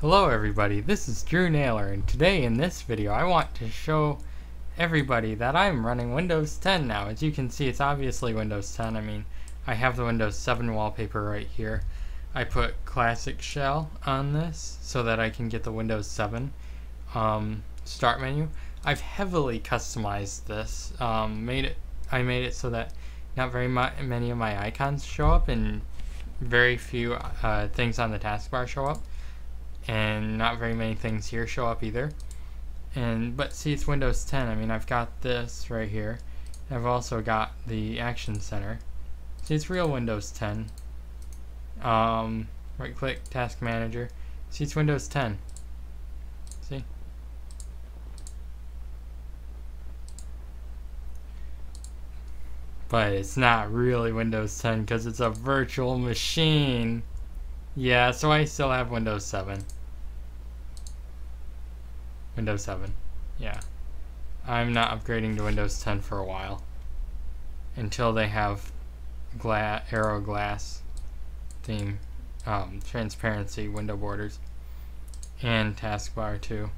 Hello everybody, this is Drew Naylor, and today in this video I want to show everybody that I'm running Windows 10 now. As you can see, it's obviously Windows 10. I mean, I have the Windows 7 wallpaper right here. I put Classic Shell on this so that I can get the Windows 7 start menu. I've heavily customized this. I made it so that not very many of my icons show up, and very few things on the taskbar show up. And not very many things here show up either. But see, it's Windows 10. I mean, I've got this right here. I've also got the Action Center. See, it's real Windows 10. Right click, Task Manager. See, it's Windows 10. See? But it's not really Windows 10 because it's a virtual machine. Yeah, so I still have Windows 7. Windows 7. Yeah. I'm not upgrading to Windows 10 for a while. Until they have Aeroglass theme, transparency, window borders, and taskbar too.